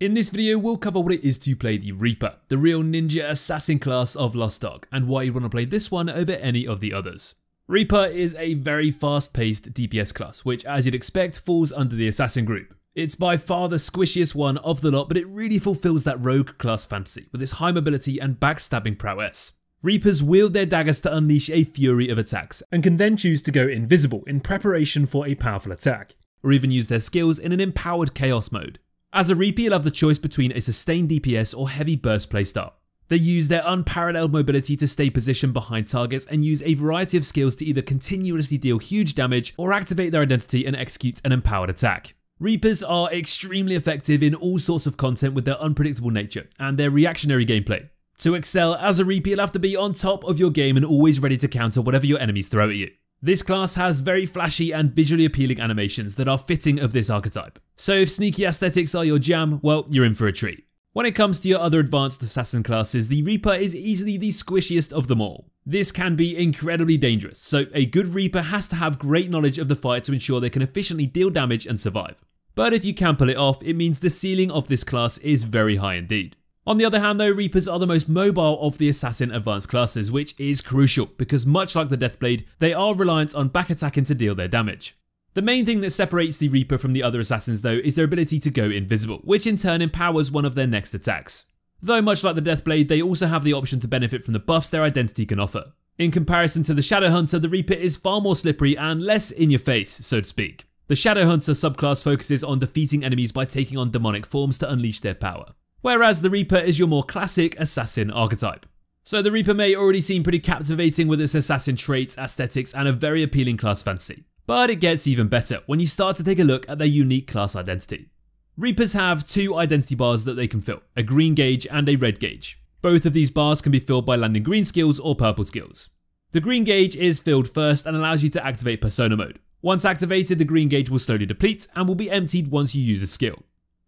In this video, we'll cover what it is to play the Reaper, the real ninja assassin class of Lost Ark, and why you'd want to play this one over any of the others. Reaper is a very fast-paced DPS class, which as you'd expect falls under the assassin group. It's by far the squishiest one of the lot, but it really fulfills that rogue class fantasy with its high mobility and backstabbing prowess. Reapers wield their daggers to unleash a fury of attacks, and can then choose to go invisible in preparation for a powerful attack, or even use their skills in an empowered Chaos Mode. As a Reaper, you'll have the choice between a sustained DPS or heavy burst playstyle. They use their unparalleled mobility to stay positioned behind targets and use a variety of skills to either continuously deal huge damage or activate their identity and execute an empowered attack. Reapers are extremely effective in all sorts of content with their unpredictable nature and their reactionary gameplay. To excel as a Reaper, you'll have to be on top of your game and always ready to counter whatever your enemies throw at you. This class has very flashy and visually appealing animations that are fitting of this archetype. So if sneaky aesthetics are your jam, well, you're in for a treat. When it comes to your other advanced assassin classes, the Reaper is easily the squishiest of them all. This can be incredibly dangerous, so a good Reaper has to have great knowledge of the fight to ensure they can efficiently deal damage and survive. But if you can pull it off, it means the ceiling of this class is very high indeed. On the other hand though, Reapers are the most mobile of the assassin advanced classes, which is crucial because much like the Deathblade, they are reliant on back attacking to deal their damage. The main thing that separates the Reaper from the other assassins though is their ability to go invisible, which in turn empowers one of their next attacks. Though much like the Deathblade, they also have the option to benefit from the buffs their identity can offer. In comparison to the Shadowhunter, the Reaper is far more slippery and less in your face, so to speak. The Shadowhunter subclass focuses on defeating enemies by taking on demonic forms to unleash their power, whereas the Reaper is your more classic assassin archetype. So the Reaper may already seem pretty captivating with its assassin traits, aesthetics, and a very appealing class fantasy. But it gets even better when you start to take a look at their unique class identity. Reapers have two identity bars that they can fill, a green gauge and a red gauge. Both of these bars can be filled by landing green skills or purple skills. The green gauge is filled first and allows you to activate Persona Mode. Once activated, the green gauge will slowly deplete and will be emptied once you use a skill.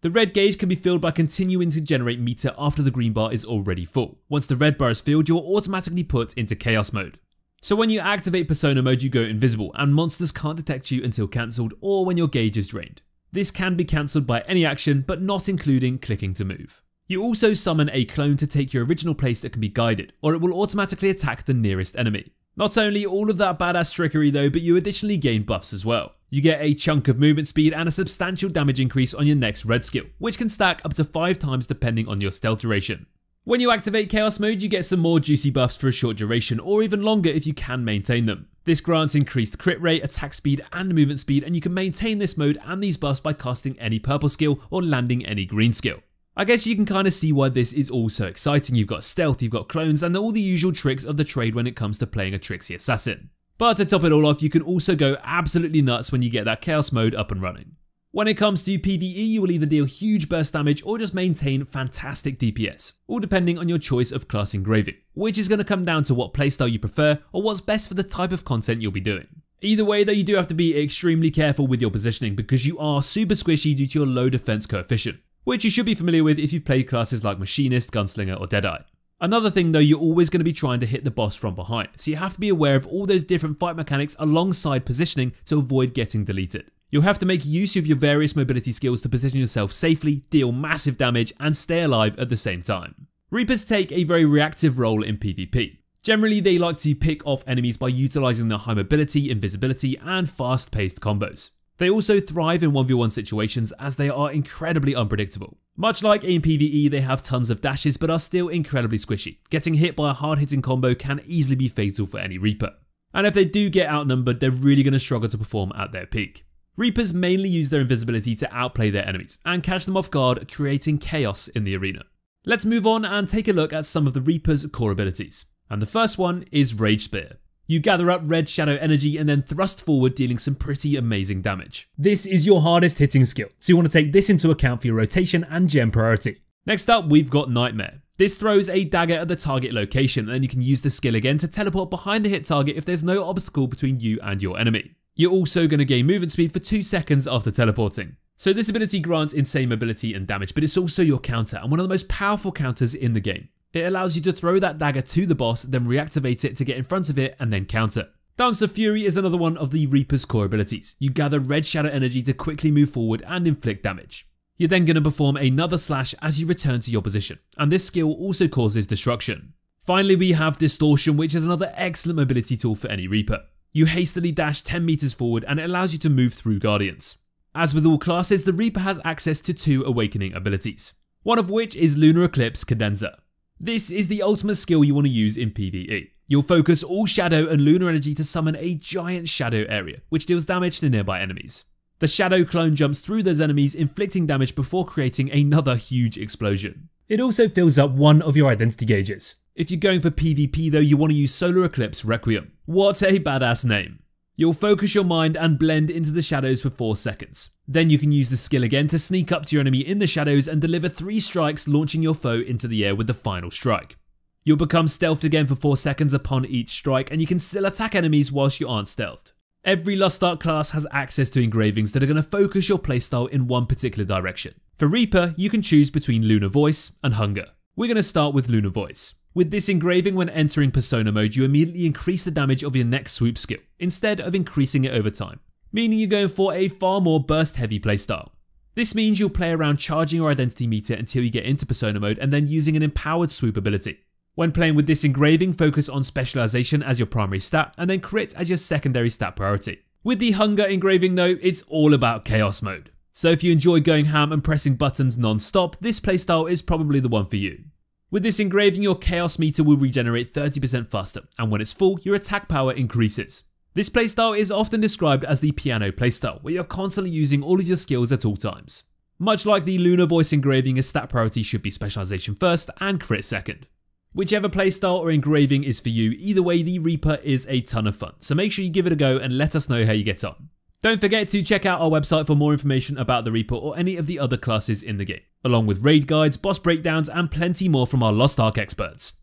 The red gauge can be filled by continuing to generate meter after the green bar is already full. Once the red bar is filled, you're automatically put into Chaos Mode. So when you activate Persona Mode, you go invisible and monsters can't detect you until cancelled or when your gauge is drained. This can be cancelled by any action, but not including clicking to move. You also summon a clone to take your original place that can be guided, or it will automatically attack the nearest enemy. Not only all of that badass trickery though, but you additionally gain buffs as well. You get a chunk of movement speed and a substantial damage increase on your next red skill, which can stack up to 5 times depending on your stealth duration. When you activate Chaos Mode, you get some more juicy buffs for a short duration or even longer if you can maintain them. This grants increased crit rate, attack speed and movement speed, and you can maintain this mode and these buffs by casting any purple skill or landing any green skill. I guess you can kind of see why this is all so exciting. You've got stealth, you've got clones and all the usual tricks of the trade when it comes to playing a tricksy assassin. But to top it all off, you can also go absolutely nuts when you get that Chaos Mode up and running. When it comes to PvE, you will either deal huge burst damage or just maintain fantastic DPS, all depending on your choice of class engraving, which is going to come down to what playstyle you prefer or what's best for the type of content you'll be doing. Either way though, you do have to be extremely careful with your positioning because you are super squishy due to your low defense coefficient, which you should be familiar with if you've played classes like Machinist, Gunslinger or Deadeye. Another thing though, you're always going to be trying to hit the boss from behind, so you have to be aware of all those different fight mechanics alongside positioning to avoid getting deleted. You'll have to make use of your various mobility skills to position yourself safely, deal massive damage and stay alive at the same time. Reapers take a very reactive role in PvP. Generally they like to pick off enemies by utilising their high mobility, invisibility and fast-paced combos. They also thrive in 1v1 situations as they are incredibly unpredictable. Much like in PvE, they have tons of dashes but are still incredibly squishy. Getting hit by a hard-hitting combo can easily be fatal for any Reaper. And if they do get outnumbered, they're really going to struggle to perform at their peak. Reapers mainly use their invisibility to outplay their enemies and catch them off guard, creating chaos in the arena. Let's move on and take a look at some of the Reaper's core abilities. And the first one is Rage Spear. You gather up red shadow energy and then thrust forward, dealing some pretty amazing damage. This is your hardest hitting skill, so you want to take this into account for your rotation and gem priority. Next up, we've got Nightmare. This throws a dagger at the target location, and then you can use the skill again to teleport behind the hit target if there's no obstacle between you and your enemy. You're also going to gain movement speed for 2 seconds after teleporting. So this ability grants insane mobility and damage, but it's also your counter, and one of the most powerful counters in the game. It allows you to throw that dagger to the boss, then reactivate it to get in front of it and then counter. Dance of Fury is another one of the Reaper's core abilities. You gather red shadow energy to quickly move forward and inflict damage. You're then going to perform another slash as you return to your position, and this skill also causes destruction. Finally, we have Distortion, which is another excellent mobility tool for any Reaper. You hastily dash 10 meters forward and it allows you to move through Guardians. As with all classes, the Reaper has access to two awakening abilities, one of which is Lunar Eclipse Cadenza. This is the ultimate skill you want to use in PvE. You'll focus all shadow and lunar energy to summon a giant shadow area, which deals damage to nearby enemies. The shadow clone jumps through those enemies, inflicting damage before creating another huge explosion. It also fills up one of your identity gauges. If you're going for PvP though, you want to use Solar Eclipse Requiem. What a badass name. You'll focus your mind and blend into the shadows for 4 seconds. Then you can use the skill again to sneak up to your enemy in the shadows and deliver 3 strikes, launching your foe into the air with the final strike. You'll become stealthed again for 4 seconds upon each strike, and you can still attack enemies whilst you aren't stealthed. Every Lost Ark class has access to engravings that are going to focus your playstyle in one particular direction. For Reaper, you can choose between Lunar Voice and Hunger. We're going to start with Lunar Voice. With this engraving, when entering Persona Mode, you immediately increase the damage of your next swoop skill, instead of increasing it over time, meaning you're going for a far more burst-heavy playstyle. This means you'll play around charging your identity meter until you get into Persona Mode and then using an empowered swoop ability. When playing with this engraving, focus on specialization as your primary stat and then crit as your secondary stat priority. With the Hunger engraving though, it's all about Chaos Mode. So if you enjoy going ham and pressing buttons non-stop, this playstyle is probably the one for you. With this engraving, your Chaos meter will regenerate 30% faster, and when it's full, your attack power increases. This playstyle is often described as the piano playstyle, where you're constantly using all of your skills at all times. Much like the Lunar Voice engraving, a stat priority should be specialization first and crit second. Whichever playstyle or engraving is for you, either way the Reaper is a ton of fun, so make sure you give it a go and let us know how you get on. Don't forget to check out our website for more information about the Reaper or any of the other classes in the game, along with raid guides, boss breakdowns and plenty more from our Lost Ark experts.